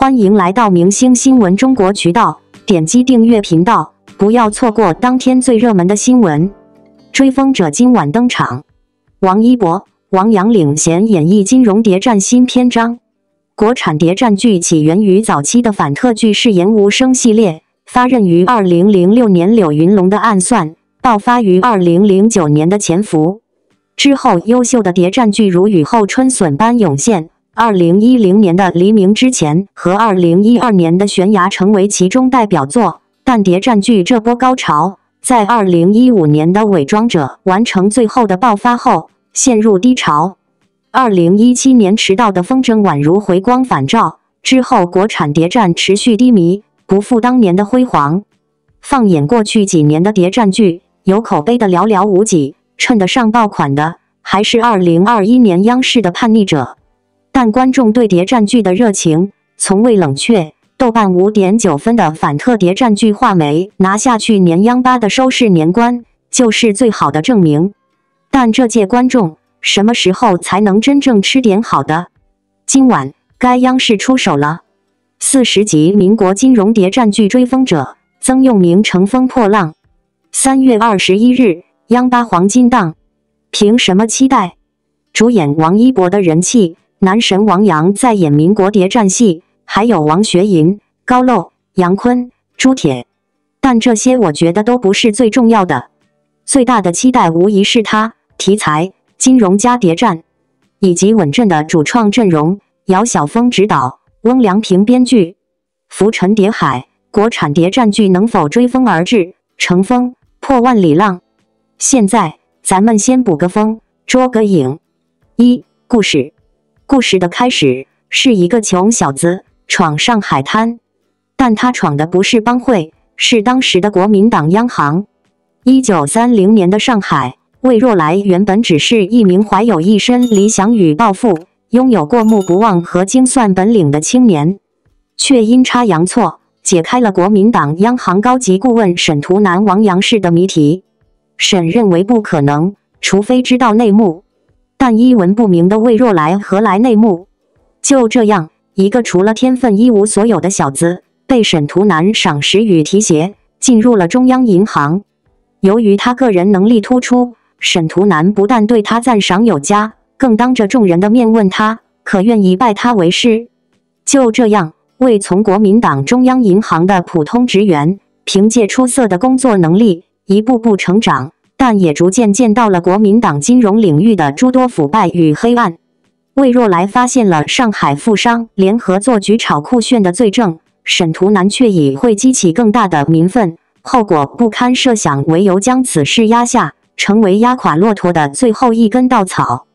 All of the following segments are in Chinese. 欢迎来到明星新闻中国渠道，点击订阅频道，不要错过当天最热门的新闻。追风者今晚登场，王一博、王阳领衔演绎金融谍战新篇章。国产谍战剧起源于早期的反特剧誓言无声系列，发轫于2006年柳云龙的暗算，爆发于2009年的潜伏。之后，优秀的谍战剧如雨后春笋般涌现。2010年的《黎明之前》和2012年的《悬崖》成为其中代表作，但谍战剧这波高潮在2015年的《伪装者》完成最后的爆发后陷入低潮。2017年迟到的风筝宛如回光返照，之后国产谍战持续低迷，不复当年的辉煌。放眼过去几年的谍战剧，有口碑的寥寥无几，趁得上爆款的还是2021年央视的《叛逆者》。但观众对谍战剧的热情从未冷却，豆瓣 5.9 分的反特谍战剧《画眉》拿下去年央8的收视年关，就是最好的证明。但这届观众什么时候才能真正吃点好的？今晚该央视出手了。40集民国金融谍战剧《追风者》，曾用名乘风破浪。3月21日，央8黄金档。凭什么期待？主演王一博的人气，男神王阳在演民国谍战戏，还有王学银、高露、杨坤、朱铁，但这些我觉得都不是最重要的。最大的期待无疑是他题材金融加谍战，以及稳阵的主创阵容。姚晓峰执导，翁良平编剧，浮沉谍海，国产谍战剧能否追风而至，乘风破万里浪？现在咱们先补个风，捉个影。一、故事的开始是一个穷小子闯上海滩，但他闯的不是帮会，是当时的国民党央行。1930年的上海，魏若来原本只是一名怀有一身理想与抱负、拥有过目不忘和精算本领的青年，却阴差阳错解开了国民党央行高级顾问沈图南王阳氏的谜题。沈认为不可能，除非知道内幕。但一文不名的魏若来何来内幕？就这样一个除了天分一无所有的小子，被沈图南赏识与提携，进入了中央银行。由于他个人能力突出，沈图南不但对他赞赏有加，更当着众人的面问他可愿意拜他为师。就这样，魏从国民党中央银行的普通职员，凭借出色的工作能力一步步成长，但也逐渐见到了国民党金融领域的诸多腐败与黑暗。魏若来发现了上海富商联合做局炒酷炫的罪证，沈图南却以会激起更大的民愤、后果不堪设想为由，将此事压下，成为压垮骆驼的最后一根稻草。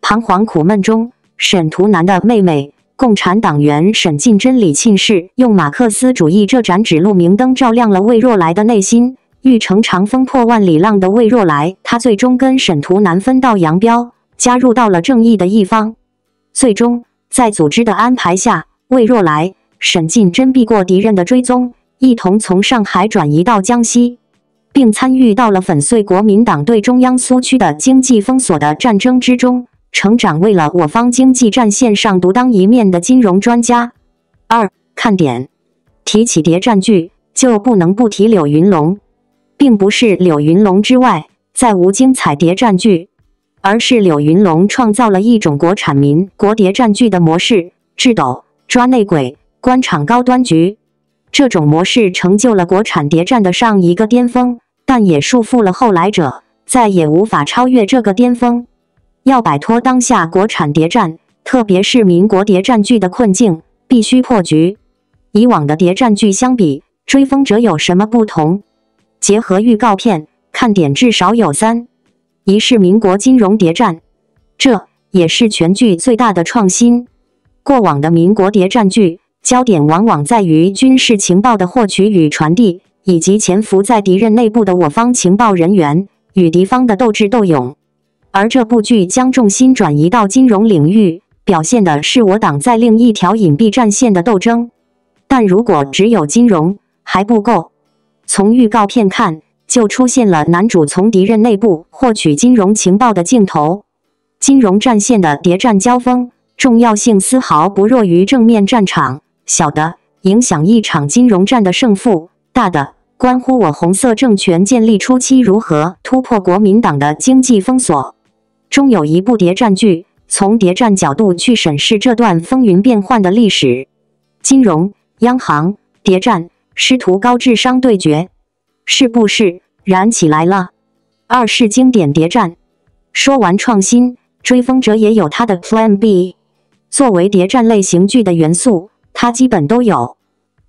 彷徨苦闷中，沈图南的妹妹共产党员沈进真李沁氏用马克思主义这盏指路明灯照亮了魏若来的内心。欲乘长风破万里浪的魏若来，他最终跟沈图南分道扬镳，加入到了正义的一方。最终在组织的安排下，魏若来、沈进真避过敌人的追踪，一同从上海转移到江西，并参与到了粉碎国民党对中央苏区的经济封锁的战争之中，成长为了我方经济战线上独当一面的金融专家。二、看点。提起谍战剧，就不能不提柳云龙。并不是柳云龙之外再无精彩谍战剧，而是柳云龙创造了一种国产民国谍战剧的模式：制斗、抓内鬼、官场高端局。这种模式成就了国产谍战的上一个巅峰，但也束缚了后来者，再也无法超越这个巅峰。要摆脱当下国产谍战，特别是民国谍战剧的困境，必须破局。以往的谍战剧相比，《追风者》有什么不同？结合预告片，看点至少有3：一是民国金融谍战，这也是全剧最大的创新。过往的民国谍战剧焦点往往在于军事情报的获取与传递，以及潜伏在敌人内部的我方情报人员与敌方的斗智斗勇，而这部剧将重心转移到金融领域，表现的是我党在另一条隐蔽战线的斗争。但如果只有金融还不够，从预告片看，就出现了男主从敌人内部获取金融情报的镜头。金融战线的谍战交锋，重要性丝毫不弱于正面战场，小的影响一场金融战的胜负，大的关乎我红色政权建立初期如何突破国民党的经济封锁。中有一部谍战剧，从谍战角度去审视这段风云变幻的历史。金融、央行、谍战，师徒高智商对决，是不是燃起来了？二是经典谍战。说完创新，追风者也有他的 Plan B。作为谍战类型剧的元素，它基本都有。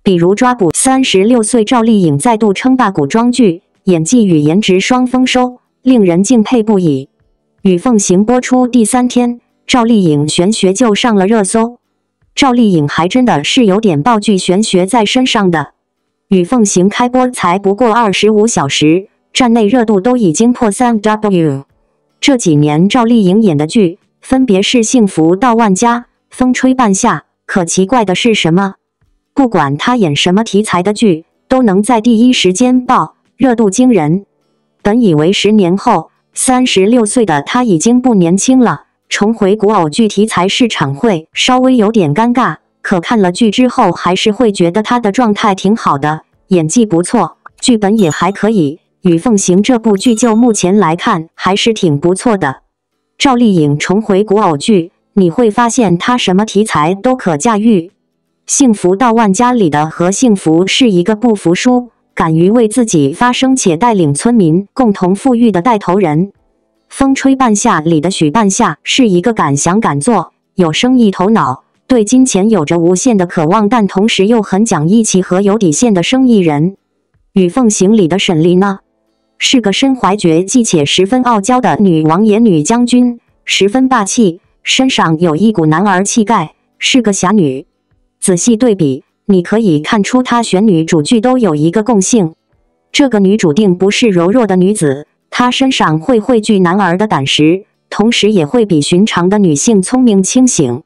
比如抓捕36岁赵丽颖再度称霸古装剧，演技与颜值双丰收，令人敬佩不已。与凤行播出第三天，赵丽颖玄学就上了热搜。赵丽颖还真的是有点爆剧玄学在身上的。与凤行开播才不过25小时，站内热度都已经破3W。这几年赵丽颖演的剧分别是《幸福到万家》、《风吹半夏》，可奇怪的是什么？不管她演什么题材的剧，都能在第一时间爆，热度惊人。本以为10年后36岁的她已经不年轻了，重回古偶剧题材市场会稍微有点尴尬，可看了剧之后还是会觉得她的状态挺好的，演技不错，剧本也还可以。与凤行这部剧就目前来看还是挺不错的。赵丽颖重回古偶剧，你会发现她什么题材都可驾驭。幸福到万家里的何幸福是一个不服输，敢于为自己发声且带领村民共同富裕的带头人。风吹半夏里的许半夏是一个敢想敢做，有生意头脑，对金钱有着无限的渴望，但同时又很讲义气和有底线的生意人。与凤行里的沈丽呢，是个身怀绝技且十分傲娇的女王爷女将军，十分霸气，身上有一股男儿气概，是个侠女。仔细对比，你可以看出她选女主剧都有一个共性，这个女主定不是柔弱的女子，她身上会汇聚男儿的胆识，同时也会比寻常的女性聪明清醒。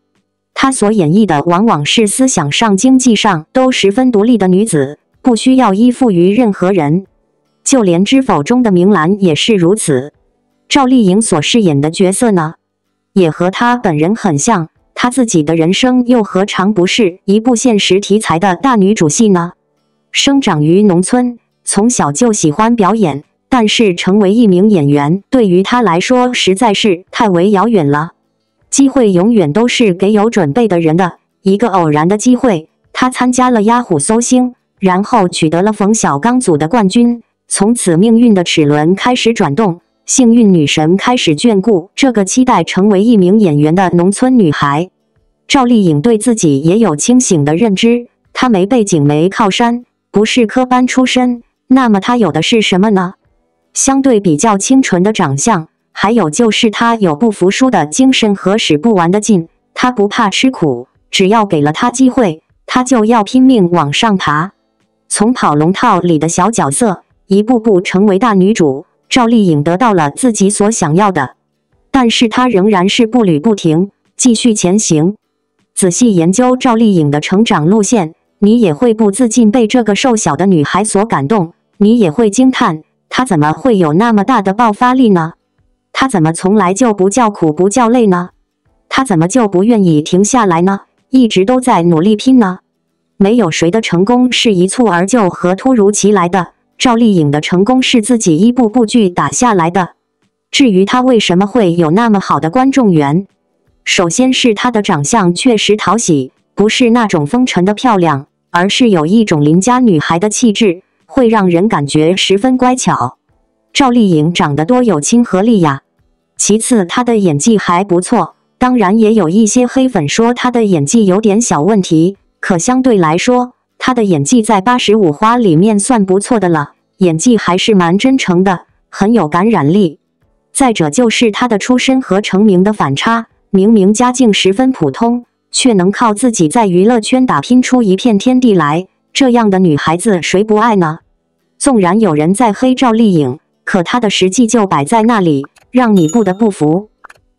她所演绎的往往是思想上、经济上都十分独立的女子，不需要依附于任何人。就连《知否》中的明兰也是如此。赵丽颖所饰演的角色呢，也和她本人很像，她自己的人生又何尝不是一部现实题材的大女主戏呢？生长于农村，从小就喜欢表演，但是成为一名演员对于她来说实在是太为遥远了。机会永远都是给有准备的人的。一个偶然的机会，她参加了雅虎搜星，然后取得了冯小刚组的冠军。从此命运的齿轮开始转动，幸运女神开始眷顾这个期待成为一名演员的农村女孩。赵丽颖对自己也有清醒的认知，她没背景没靠山，不是科班出身，那么她有的是什么呢？相对比较清纯的长相，还有就是她有不服输的精神和使不完的劲，她不怕吃苦，只要给了她机会，她就要拼命往上爬。从跑龙套里的小角色一步步成为大女主，赵丽颖得到了自己所想要的，但是她仍然是步履不停，继续前行。仔细研究赵丽颖的成长路线，你也会不自禁被这个瘦小的女孩所感动，你也会惊叹，她怎么会有那么大的爆发力呢？她怎么从来就不叫苦不叫累呢？她怎么就不愿意停下来呢？一直都在努力拼呢？没有谁的成功是一蹴而就和突如其来的，赵丽颖的成功是自己一步步去打下来的。至于她为什么会有那么好的观众缘，首先是她的长相确实讨喜，不是那种风尘的漂亮，而是有一种邻家女孩的气质，会让人感觉十分乖巧。赵丽颖长得多有亲和力呀。其次，她的演技还不错，当然也有一些黑粉说她的演技有点小问题，可相对来说她的演技在85花里面算不错的了，演技还是蛮真诚的，很有感染力。再者就是她的出身和成名的反差，明明家境十分普通，却能靠自己在娱乐圈打拼出一片天地来，这样的女孩子谁不爱呢？纵然有人在黑赵丽颖，可她的实际就摆在那里，让你不得不服。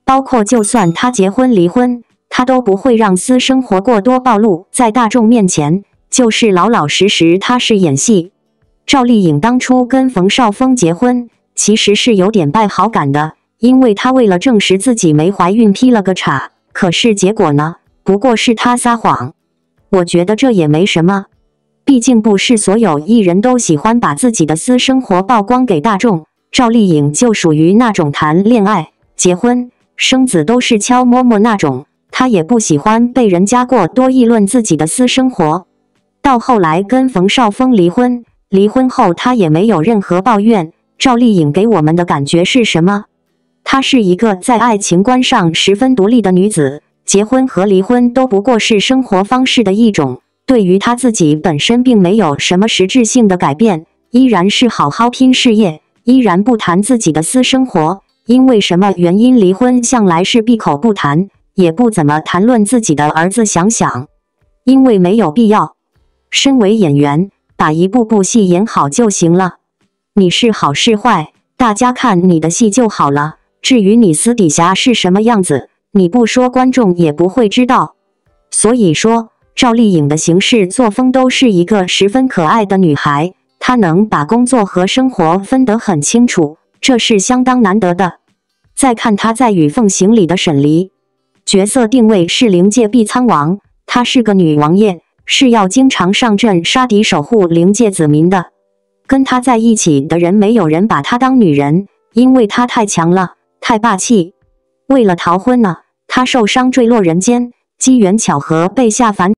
包括就算她结婚离婚，她都不会让私生活过多暴露在大众面前，就是老老实实踏实演戏。赵丽颖当初跟冯绍峰结婚，其实是有点败好感的，因为她为了证实自己没怀孕劈了个叉，可是结果呢，不过是她撒谎。我觉得这也没什么，毕竟不是所有艺人都喜欢把自己的私生活曝光给大众。赵丽颖就属于那种谈恋爱、结婚、生子都是悄摸摸那种，她也不喜欢被人家过多议论自己的私生活。到后来跟冯绍峰离婚，离婚后她也没有任何抱怨。赵丽颖给我们的感觉是什么？她是一个在爱情观上十分独立的女子，结婚和离婚都不过是生活方式的一种，对于她自己本身并没有什么实质性的改变，依然是好好拼事业，依然不谈自己的私生活。因为什么原因离婚向来是闭口不谈，也不怎么谈论自己的儿子想想，因为没有必要。身为演员，把一部部戏演好就行了，你是好是坏，大家看你的戏就好了，至于你私底下是什么样子，你不说观众也不会知道。所以说赵丽颖的行事作风都是一个十分可爱的女孩，她能把工作和生活分得很清楚，这是相当难得的。再看她在《与凤行》里的沈黎，角色定位是灵界避苍王，她是个女王爷，是要经常上阵杀敌守护灵界子民的。跟她在一起的人没有人把她当女人，因为她太强了，太霸气。为了逃婚呢，她受伤坠落人间，机缘巧合被下凡。